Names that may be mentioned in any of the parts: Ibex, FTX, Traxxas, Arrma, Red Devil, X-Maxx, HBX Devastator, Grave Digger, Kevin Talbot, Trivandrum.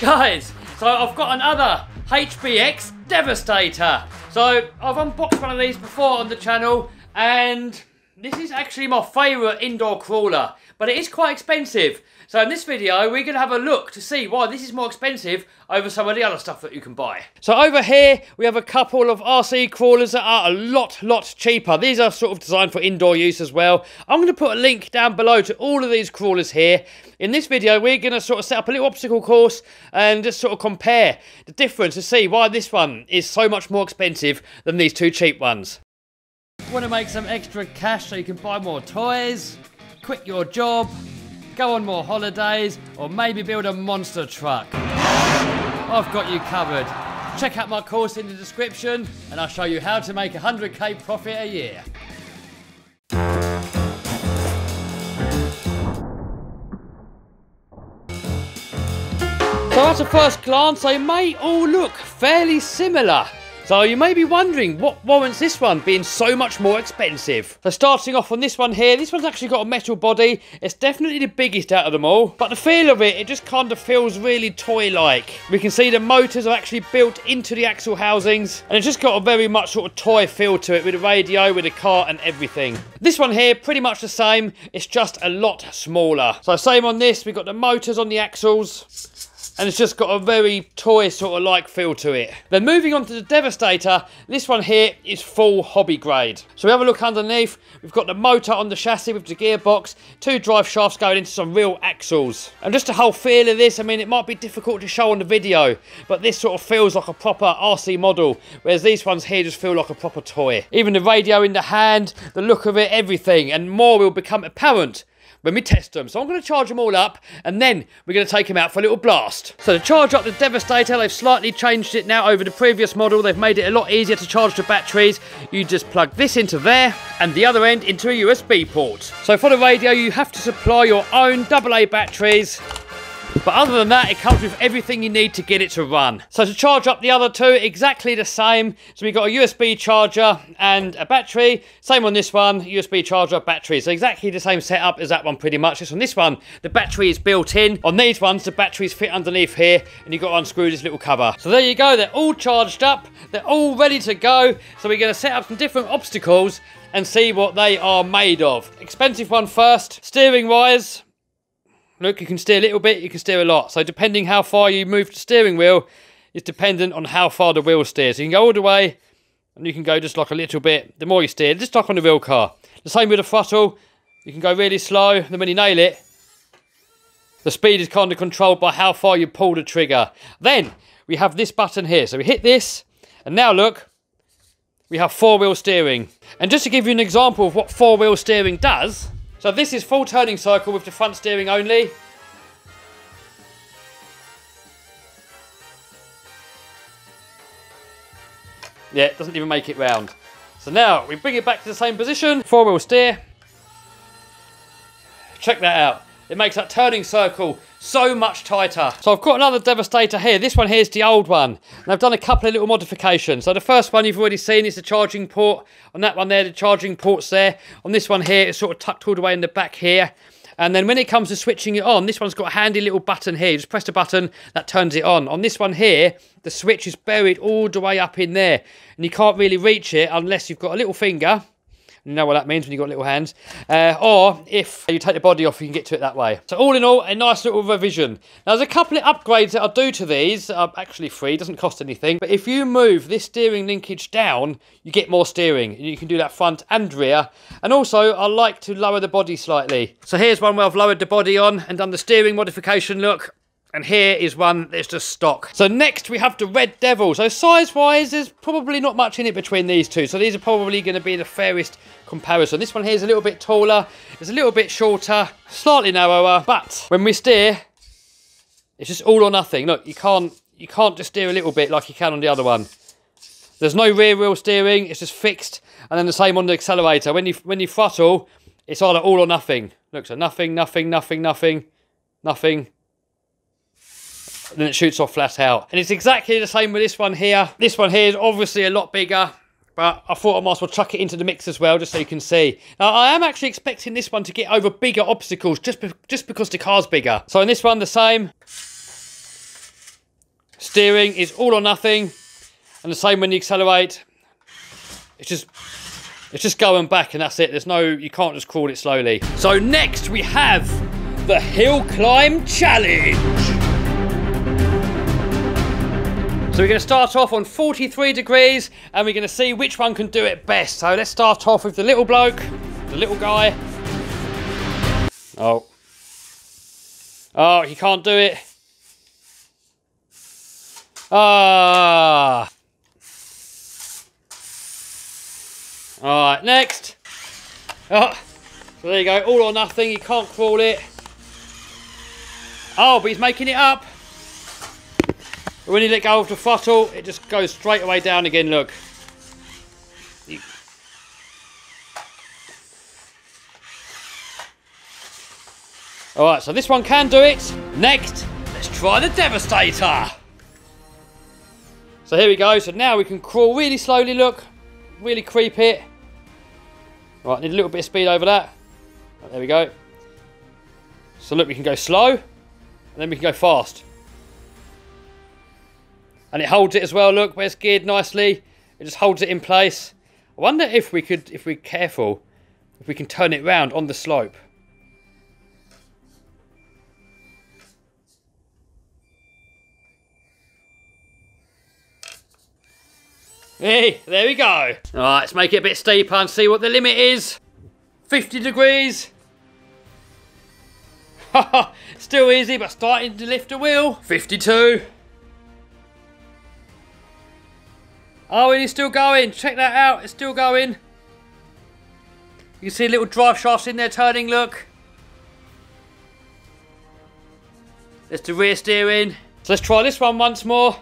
Guys, so I've got another HBX Devastator. So I've unboxed one of these before on the channel, and this is actually my favourite indoor crawler, but it is quite expensive. So in this video, we're going to have a look to see why this is more expensive over some of the other stuff that you can buy. So over here, we have a couple of RC crawlers that are a lot cheaper. These are sort of designed for indoor use as well. I'm going to put a link down below to all of these crawlers here. In this video, we're going to sort of set up a little obstacle course and just sort of compare the difference to see why this one is so much more expensive than these two cheap ones. Want to make some extra cash so you can buy more toys, quit your job, go on more holidays, or maybe build a monster truck? I've got you covered. Check out my course in the description and I'll show you how to make 100k profit a year. So at a first glance, they may all look fairly similar. So you may be wondering what warrants this one being so much more expensive. So starting off on this one here, this one's actually got a metal body. It's definitely the biggest out of them all, but the feel of it, it just kind of feels really toy-like. We can see the motors are actually built into the axle housings, and it's just got a very much sort of toy feel to it with a radio, with a cart and everything. This one here, pretty much the same. It's just a lot smaller. So same on this, we've got the motors on the axles. And it's just got a very toy sort of like feel to it. Then moving on to the Devastator, this one here is full hobby grade. So we have a look underneath, we've got the motor on the chassis with the gearbox, two drive shafts going into some real axles. And just the whole feel of this, I mean, it might be difficult to show on the video, but this sort of feels like a proper RC model, whereas these ones here just feel like a proper toy. Even the radio in the hand, the look of it, everything, and more will become apparent when we test them. So I'm going to charge them all up and then we're going to take them out for a little blast. So to charge up the Devastator, they've slightly changed it now over the previous model. They've made it a lot easier to charge the batteries. You just plug this into there and the other end into a USB port. So for the radio, you have to supply your own AA batteries. But other than that, it comes with everything you need to get it to run. So to charge up the other two, exactly the same. So we've got a USB charger and a battery. Same on this one, USB charger, battery. So exactly the same setup as that one pretty much. Just on this one, the battery is built in. On these ones, the batteries fit underneath here and you've got to unscrew this little cover. So there you go, they're all charged up. They're all ready to go. So we're going to set up some different obstacles and see what they are made of. Expensive one first, steering wise. Look, you can steer a little bit, you can steer a lot. So depending how far you move the steering wheel is dependent on how far the wheel steers. So you can go all the way and you can go just like a little bit. The more you steer, just like on the real car. The same with the throttle. You can go really slow, then when you nail it, the speed is kind of controlled by how far you pull the trigger. Then we have this button here. So we hit this and now look, we have four-wheel steering. And just to give you an example of what four-wheel steering does, so this is full turning circle with the front steering only. Yeah, it doesn't even make it round. So now we bring it back to the same position, four wheel steer. Check that out. It makes that turning circle so much tighter. So I've got another Devastator here. This one here is the old one. And I've done a couple of little modifications. So the first one you've already seen is the charging port. On that one there, the charging port's there. On this one here, it's sort of tucked all the way in the back here. And then when it comes to switching it on, this one's got a handy little button here. You just press the button, that turns it on. On this one here, the switch is buried all the way up in there. And you can't really reach it unless you've got a little finger. You know what that means when you've got little hands. Or if you take the body off, you can get to it that way. So all in all, a nice little revision. Now there's a couple of upgrades that I'll do to these that are actually free, doesn't cost anything. But if you move this steering linkage down, you get more steering. You can do that front and rear. And also, I like to lower the body slightly. So here's one where I've lowered the body on and done the steering modification look. And here is one that's just stock. So next we have the Red Devil. So size-wise, there's probably not much in it between these two. So these are probably going to be the fairest comparison. This one here is a little bit taller. It's a little bit shorter, slightly narrower. But when we steer, it's just all or nothing. Look, you can't just steer a little bit like you can on the other one. There's no rear wheel steering. It's just fixed. And then the same on the accelerator. When you throttle, it's either all or nothing. Look, so nothing, nothing, nothing, nothing, nothing. Then it shoots off flat out. And it's exactly the same with this one here. This one here is obviously a lot bigger, but I thought I might as well chuck it into the mix as well, just so you can see. Now, I am actually expecting this one to get over bigger obstacles just because the car's bigger. So in this one, the same. Steering is all or nothing, and the same when you accelerate. It's just going back, and that's it. There's no, you can't just crawl it slowly. So next we have the hill climb challenge. So we're going to start off on 43 degrees, and we're going to see which one can do it best. So let's start off with the little bloke, the little guy. Oh, he can't do it. Ah. All right, next. Oh, so there you go, all or nothing. You can't crawl it. Oh, but he's making it up. But when you let go of the throttle, it just goes straight away down again, look. All right, so this one can do it. Next, let's try the Devastator. So here we go. So now we can crawl really slowly, look. Really creep it. Right, need a little bit of speed over that. Right, there we go. So look, we can go slow, and then we can go fast. And it holds it as well, look, where it's geared nicely. It just holds it in place. I wonder if we could, if we're careful, if we can turn it round on the slope. Hey, there we go. All right, let's make it a bit steeper and see what the limit is. 50 degrees. Still easy, but starting to lift the wheel. 52. Oh, and it's still going. Check that out, it's still going. You can see little drive shafts in there turning, look. There's the rear steering. So let's try this one once more.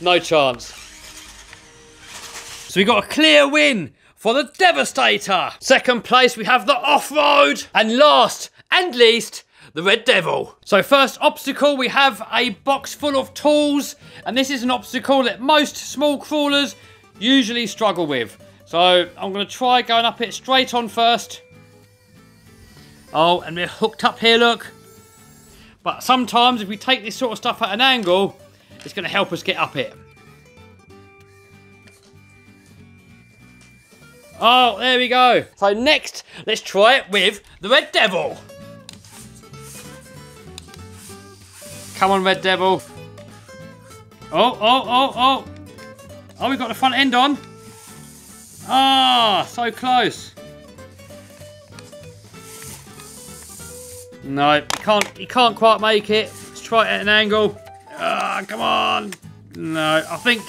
No chance. So we got a clear win for the Devastator. Second place, we have the Off-Road. And last and least, the Red Devil. So first obstacle, we have a box full of tools. And this is an obstacle that most small crawlers usually struggle with. So I'm going to try going up it straight on first. Oh, and we're hooked up here, look. But sometimes if we take this sort of stuff at an angle, it's going to help us get up it. Oh, there we go. So next, let's try it with the Red Devil. Come on, Red Devil. Oh. Oh, we've got the front end on. Ah, so close. No, you can't quite make it. Let's try it at an angle. Ah, come on. No, I think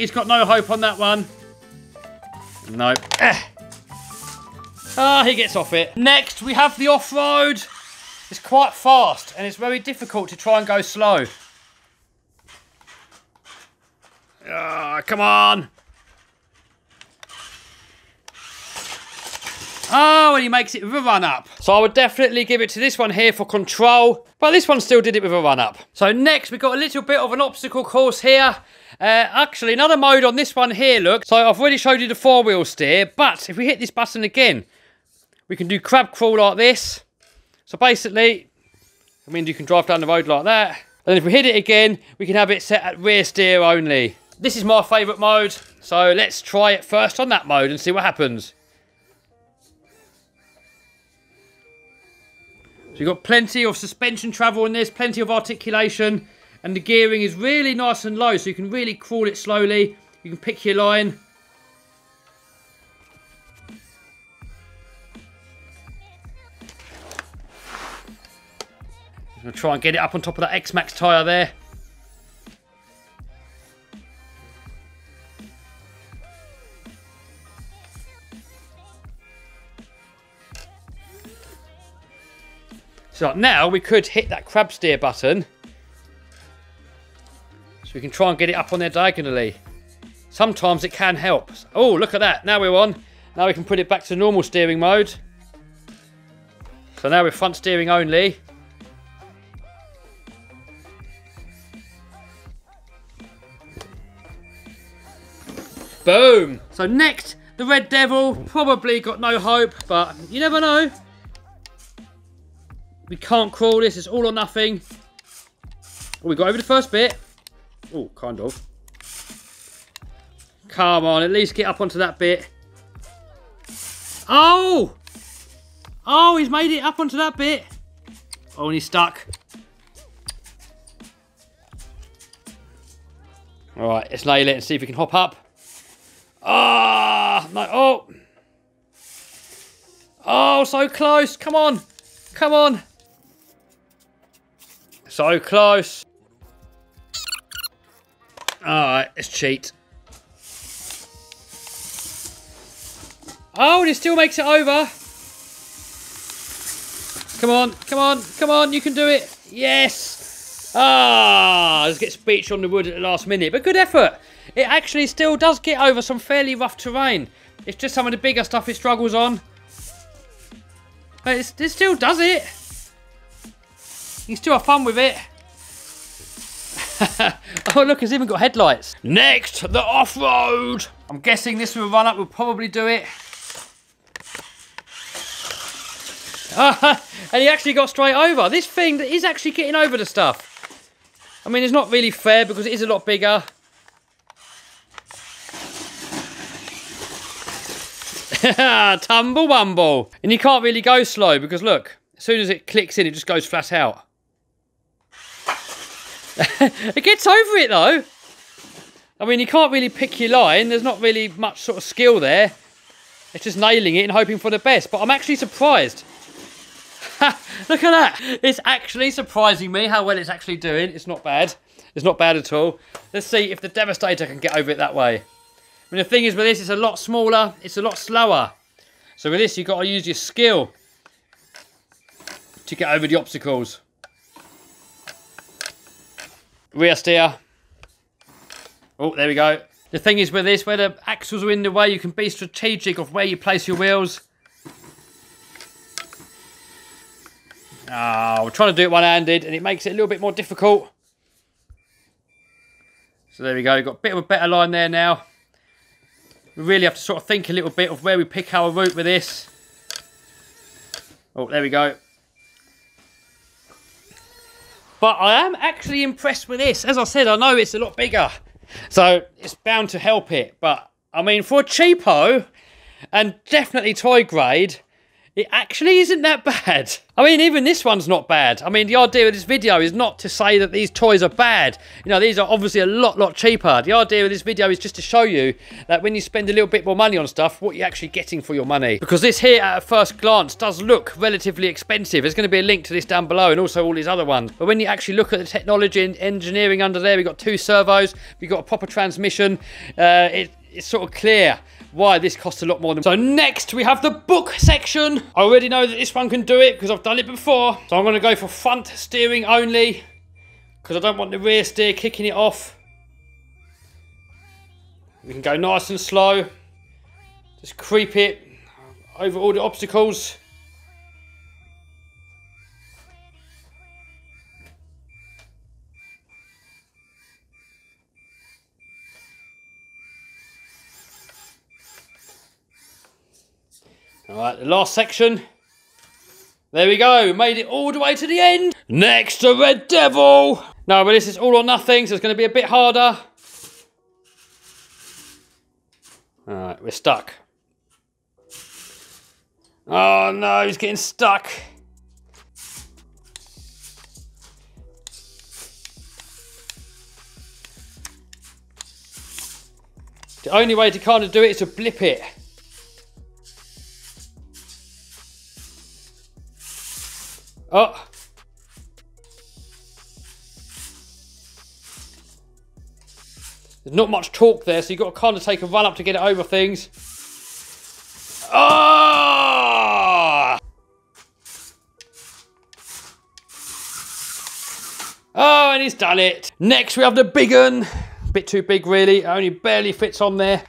he's got no hope on that one. No. Ah, he gets off it. Next, we have the Off-Road. It's quite fast, and it's very difficult to try and go slow. Ah, come on. Oh, and he makes it with a run-up. So I would definitely give it to this one here for control. But this one still did it with a run-up. So next, we've got a little bit of an obstacle course here. Actually, another mode on this one here, look. So I've already showed you the four-wheel steer. But if we hit this button again, we can do crab crawl like this. So basically, I mean, you can drive down the road like that. And if we hit it again, we can have it set at rear steer only. This is my favourite mode. So let's try it first on that mode and see what happens. So you've got plenty of suspension travel in this, plenty of articulation, and the gearing is really nice and low, so you can really crawl it slowly. You can pick your line. I'm going to try and get it up on top of that X-Maxx tyre there. So now we could hit that crab steer button, so we can try and get it up on there diagonally. Sometimes it can help. Oh, look at that, now we're on. Now we can put it back to normal steering mode. So now we're front steering only. Boom. So next, the Red Devil probably got no hope, but you never know. We can't crawl this, it's all or nothing. Oh, we got over the first bit. Oh, kind of. Come on, at least get up onto that bit. Oh! Oh, he's made it up onto that bit. Oh, and he's stuck. All right, let's nail it and see if we can hop up. Ah, no, oh. Oh, so close. Come on. Come on. So close. All right, let's cheat. Oh, and it still makes it over. Come on, come on, come on. You can do it. Yes. Ah, let's get speech on the wood at the last minute. But good effort. It actually still does get over some fairly rough terrain. It's just some of the bigger stuff it struggles on. But it still does it. You can still have fun with it. Oh, look, it's even got headlights. Next, the off-road. I'm guessing this with a run-up will probably do it. And he actually got straight over. This thing is actually getting over the stuff. I mean, it's not really fair because it is a lot bigger. Tumble bumble. And you can't really go slow because, look, as soon as it clicks in, it just goes flat out. It gets over it, though. I mean, you can't really pick your line. There's not really much sort of skill there. It's just nailing it and hoping for the best. But I'm actually surprised. Look at that. It's actually surprising me how well it's actually doing. It's not bad. It's not bad at all. Let's see if the Devastator can get over it that way. I mean, the thing is with this, it's a lot smaller. It's a lot slower. So with this, you've got to use your skill to get over the obstacles. Rear steer. Oh, there we go. The thing is with this, where the axles are in the way, you can be strategic of where you place your wheels. Oh, we're trying to do it one-handed, and it makes it a little bit more difficult. So there we go. We've got a bit of a better line there now. We really have to sort of think a little bit of where we pick our route with this. Oh, there we go. But I am actually impressed with this. As I said, I know it's a lot bigger, so it's bound to help it. But, I mean, for a cheapo, and definitely toy grade, it actually isn't that bad. I mean, even this one's not bad. I mean, the idea of this video is not to say that these toys are bad. You know, these are obviously a lot cheaper. The idea of this video is just to show you that when you spend a little bit more money on stuff, what you're actually getting for your money. Because this here, at a first glance, does look relatively expensive. There's going to be a link to this down below and also all these other ones. But when you actually look at the technology and engineering under there, we've got 2 servos, we've got a proper transmission. It's sort of clear why this costs a lot more than... So next we have the book section. I already know that this one can do it because I've done it before. So I'm going to go for front steering only because I don't want the rear steer kicking it off. We can go nice and slow. Just creep it over all the obstacles. All right, the last section. There we go, we made it all the way to the end. Next, the Red Devil. No, but this is all or nothing, so it's going to be a bit harder. All right, we're stuck. Oh no, he's getting stuck. The only way to kind of do it is to blip it. Oh. There's not much torque there, so you've got to kind of take a run up to get it over things. Oh! Oh, and he's done it. Next, we have the big one. A bit too big, really. It only barely fits on there.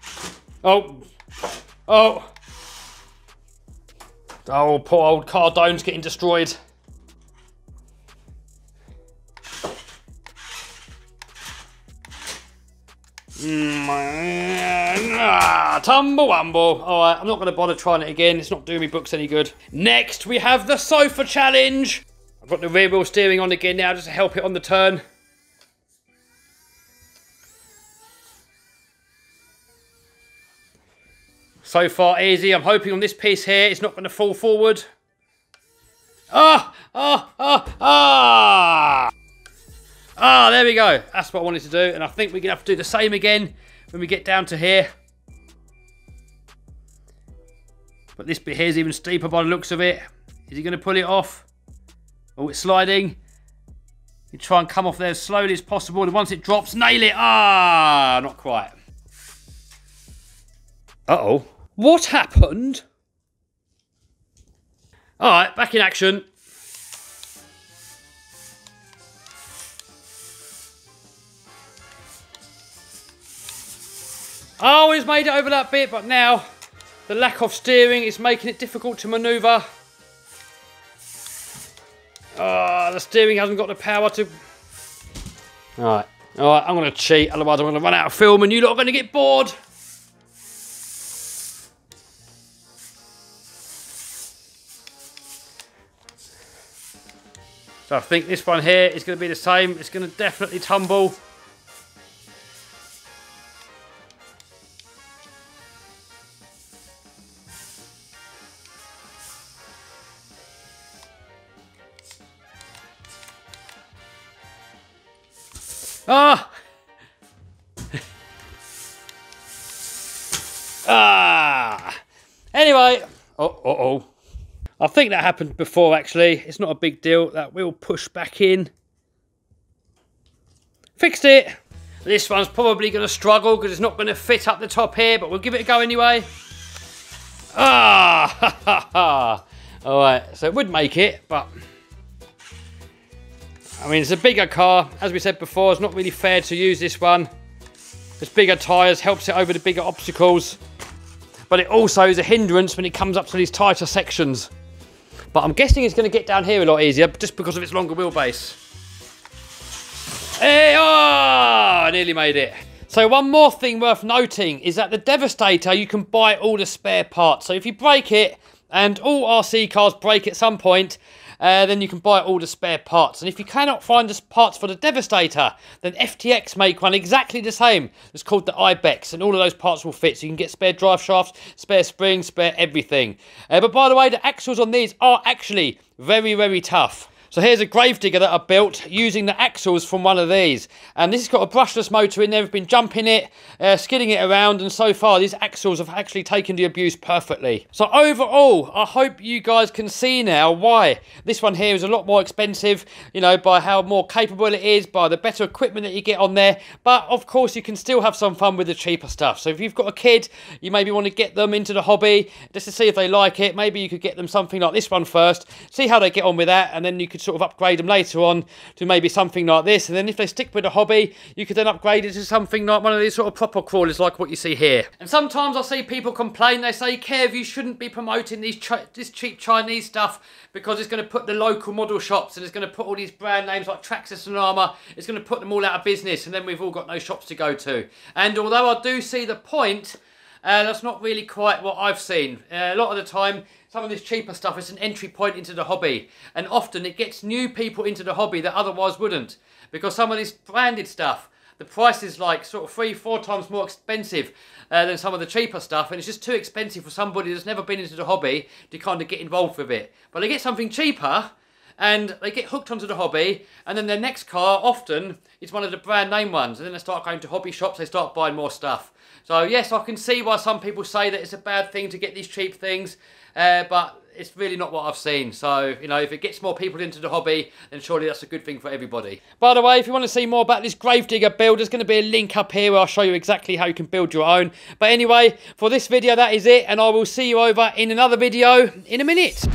Oh. Oh. Oh, poor old Cardone's getting destroyed. Tumble wumble. Alright, I'm not going to bother trying it again. It's not doing me books any good. Next, we have the sofa challenge. I've got the rear wheel steering on again now just to help it on the turn. So far, easy. I'm hoping on this piece here, it's not going to fall forward. Ah, there we go. That's what I wanted to do. And I think we're going to have to do the same again when we get down to here. But this bit here is even steeper by the looks of it. Is he going to pull it off? Oh, it's sliding. You try and come off there as slowly as possible. And once it drops, nail it. Ah, not quite. Uh-oh. What happened? All right, back in action. Oh, he's made it over that bit, but now the lack of steering is making it difficult to manoeuvre. Ah, the steering hasn't got the power to... All right, I'm going to cheat, otherwise I'm going to run out of film and you lot are going to get bored. So I think this one here is going to be the same. It's going to definitely tumble. Ah! Ah! Anyway, uh-oh. I think that happened before, actually. It's not a big deal. That will push back in. Fixed it. This one's probably going to struggle because it's not going to fit up the top here, but we'll give it a go anyway. Ah! Ha, ha, ha. All right, so it would make it, but... I mean, it's a bigger car. As we said before, it's not really fair to use this one. It's bigger tyres, helps it over the bigger obstacles. But it also is a hindrance when it comes up to these tighter sections. But I'm guessing it's going to get down here a lot easier, just because of its longer wheelbase. Hey, oh, I nearly made it. So one more thing worth noting is that the Devastator, you can buy all the spare parts. So if you break it, and all RC cars break at some point, then you can buy all the spare parts. And if you cannot find the parts for the Devastator, then FTX make one exactly the same. It's called the Ibex, and all of those parts will fit. So you can get spare drive shafts, spare springs, spare everything. But by the way, the axles on these are actually very, very tough. So here's a Grave Digger that I built using the axles from one of these. And this has got a brushless motor in there. I've been jumping it, skidding it around. And so far, these axles have actually taken the abuse perfectly. So overall, I hope you guys can see now why this one here is a lot more expensive, you know, by how more capable it is, by the better equipment that you get on there. But of course, you can still have some fun with the cheaper stuff. So if you've got a kid, you maybe want to get them into the hobby just to see if they like it. Maybe you could get them something like this one first, see how they get on with that, and then you could sort of upgrade them later on to maybe something like this, and then if they stick with the hobby, you could then upgrade it to something like one of these sort of proper crawlers like what you see here. And sometimes I see people complain, they say, Kev, you shouldn't be promoting this cheap Chinese stuff because it's going to put the local model shops and it's going to put all these brand names like Traxxas and Arrma, it's going to put them all out of business, and then we've all got no shops to go to. And although I do see the point, that's not really quite what I've seen. A lot of the time, some of this cheaper stuff is an entry point into the hobby, and often it gets new people into the hobby that otherwise wouldn't, because some of this branded stuff, the price is like sort of 3-4 times more expensive than some of the cheaper stuff, and it's just too expensive for somebody that's never been into the hobby to kind of get involved with it. But they get something cheaper, and they get hooked onto the hobby, and then their next car often is one of the brand name ones, and then they start going to hobby shops, they start buying more stuff. So yes, I can see why some people say that it's a bad thing to get these cheap things, but it's really not what I've seen. So, you know, if it gets more people into the hobby, then surely that's a good thing for everybody. By the way, if you want to see more about this Gravedigger build, there's going to be a link up here where I'll show you exactly how you can build your own. But anyway, for this video, that is it, and I will see you over in another video in a minute.